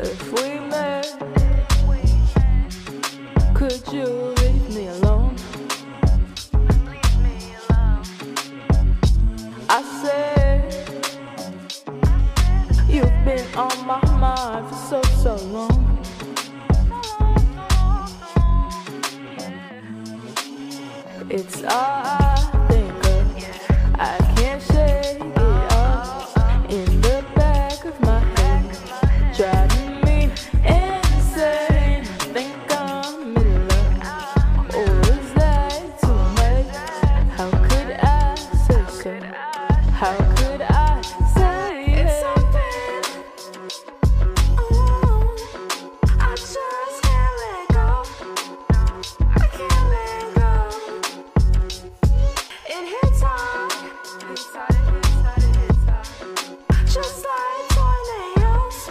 If we met, could you leave me alone? I said, you've been on my mind for so long. It's all I think of, I can't shake it off. In the back of my head, driving me insane. I think I'm in love, or is that too much? How could I say so? How could I say it? It's something, ooh, I just can't let go. I can't let go. It hits hard, hits hard, hits hard, hits hard. Just like tornadoes,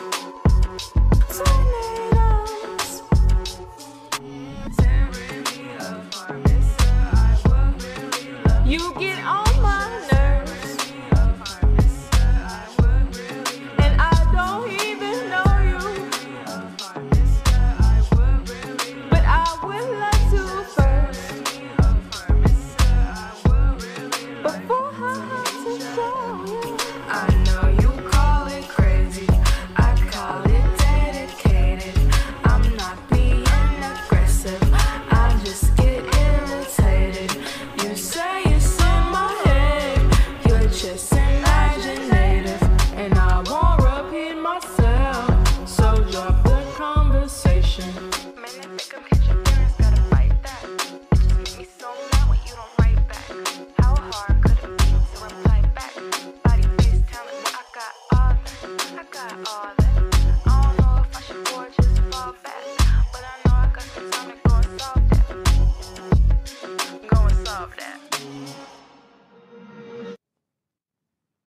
tornadoes. Tearing me apart, mister, I will really love you. You get on my nerves. Tearing me apart, mister, I will really love you. And I don't even know you. Tearing me apart, mister, I will really love you. But I would love to first. Before her heart's in trouble, I know you call it crazy, I call it dedicated. I'm not being aggressive, I just get irritated. You say it's in my head, you're just imaginative, and I won't repeat myself. So drop the conversation. Man, I think I'm catching parents, gotta fight that. It just makes me so mad when you don't write back. How hard could it be to reply back? Body, face, talent, now I got all that. I got all that. I don't know if I should or just fall back, but I know I got the time to go and solve that. Go and solve that.